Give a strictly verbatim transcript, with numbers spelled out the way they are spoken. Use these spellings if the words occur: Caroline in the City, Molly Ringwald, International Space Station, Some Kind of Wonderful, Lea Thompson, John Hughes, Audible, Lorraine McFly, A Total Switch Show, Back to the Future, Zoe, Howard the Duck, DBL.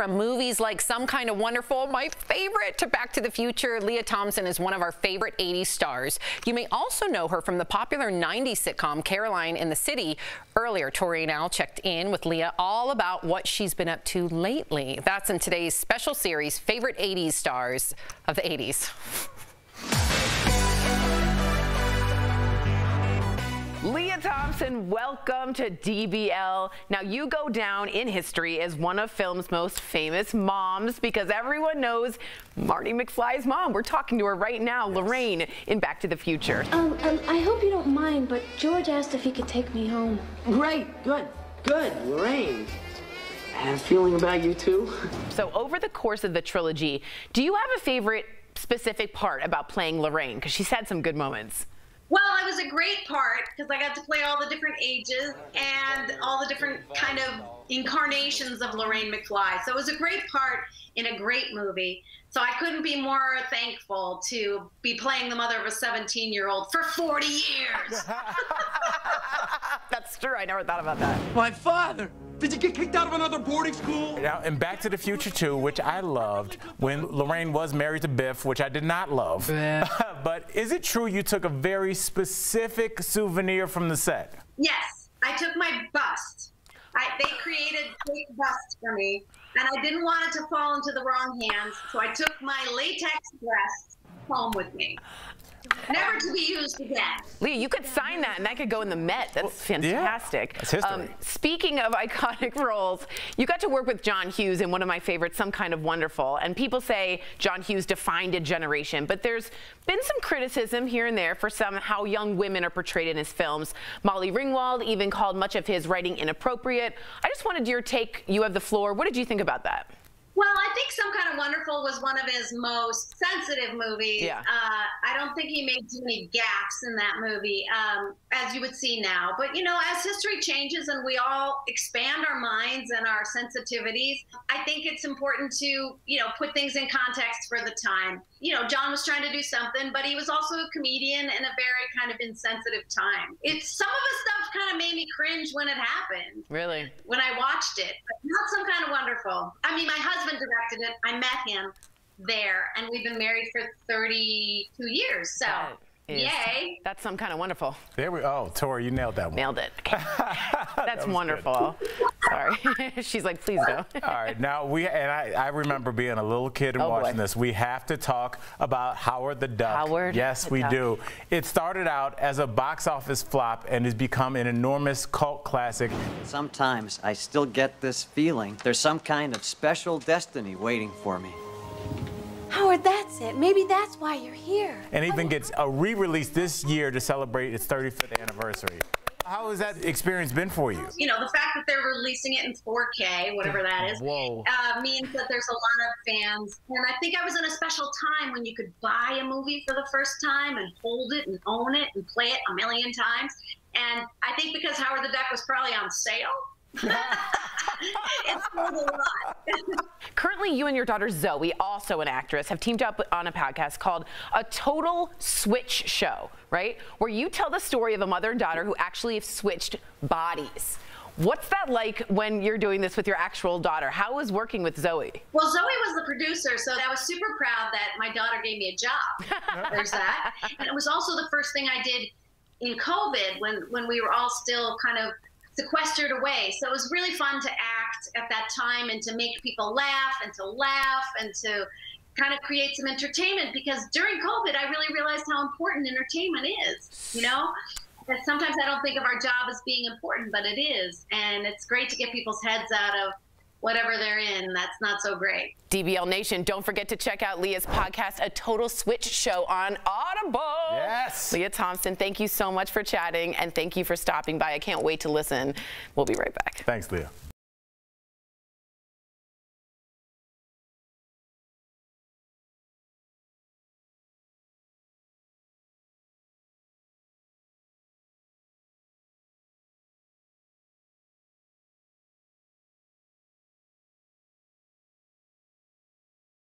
From movies like Some Kind of Wonderful, my favorite, to Back to the Future, Lea Thompson is one of our favorite eighties stars. You may also know her from the popular nineties sitcom Caroline in the City. Earlier, Tori and Al checked in with Lea all about what she's been up to lately. That's in today's special series, Favorite eighties Stars of the eighties. Lea Thompson, welcome to D B L. Now, you go down in history as one of film's most famous moms because everyone knows Marty McFly's mom. We're talking to her right now, Lorraine, in Back to the Future. Um, um I hope you don't mind, but George asked if he could take me home. Great, good, good, Lorraine. I have a feeling about you, too. So, over the course of the trilogy, do you have a favorite specific part about playing Lorraine? Because she's had some good moments. Well, it was a great part because I got to play all the different ages and all the different kind of incarnations of Lorraine McFly. So it was a great part in a great movie. So I couldn't be more thankful to be playing the mother of a seventeen-year-old for forty years. That's true. I never thought about that. My father. Did you get kicked out of another boarding school? Now, in Back to the Future two, which I loved, when Lorraine was married to Biff, which I did not love. But is it true you took a very specific souvenir from the set? Yes, I took my bust. I, they created a big bust for me, and I didn't want it to fall into the wrong hands, so I took my latex dress home with me. Never to be used again. Lea, you could sign that, and that could go in the Met. That's well, fantastic. Yeah, that's history. Um, speaking of iconic roles, you got to work with John Hughes in one of my favorites, Some Kind of Wonderful. And people say John Hughes defined a generation, but there's been some criticism here and there for some how young women are portrayed in his films. Molly Ringwald even called much of his writing inappropriate. I just wanted your take. You have the floor. What did you think about that? Well, I think Some Kind of Wonderful was one of his most sensitive movies. Yeah. Uh, I don't think he made too many gaffes in that movie, um, as you would see now. But, you know, as history changes and we all expand our minds and our sensitivities, I think it's important to, you know, put things in context for the time. You know, John was trying to do something, but he was also a comedian in a very kind of insensitive time. It's, some of his stuff kind of made me cringe when it happened. Really? When I watched it. But not Some Kind of Wonderful. I mean, my husband directed it. I met him there, and we've been married for thirty-two years, so that is, yay. That's Some Kind of Wonderful. There we go. Oh, Tori, you nailed that one. Nailed it. Okay. That's that wonderful. Sorry. She's like, please go. All right. Now, we and I, I remember being a little kid and oh watching boy. this. We have to talk about Howard the Duck. Howard yes, the we Duck. do. It started out as a box office flop and has become an enormous cult classic. Sometimes I still get this feeling there's some kind of special destiny waiting for me. Howard, that's it. Maybe that's why you're here. And even gets a re-release this year to celebrate its thirty-fifth anniversary. How has that experience been for you? You know, the fact that they're releasing it in four K, whatever that is, uh, means that there's a lot of fans. And I think I was in a special time when you could buy a movie for the first time and hold it and own it and play it a million times. And I think because Howard the Duck was probably on sale, it's a lot. Currently, you and your daughter Zoe, also an actress, have teamed up on a podcast called A Total Switch Show, right? Where you tell the story of a mother and daughter who actually have switched bodies. What's that like when you're doing this with your actual daughter? How was working with Zoe? Well, Zoe was the producer, so I was super proud that my daughter gave me a job. There's that. And it was also the first thing I did in COVID when, when we were all still kind of sequestered away. So it was really fun to act at that time and to make people laugh and to laugh and to kind of create some entertainment, because during COVID, I really realized how important entertainment is, you know? And sometimes I don't think of our job as being important, but it is. And it's great to get people's heads out of whatever they're in that's not so great. D B L Nation, don't forget to check out Lea's podcast, A Total Switch Show, on Audible. Yes. Lea Thompson, thank you so much for chatting, and thank you for stopping by. I can't wait to listen. We'll be right back. Thanks, Lea.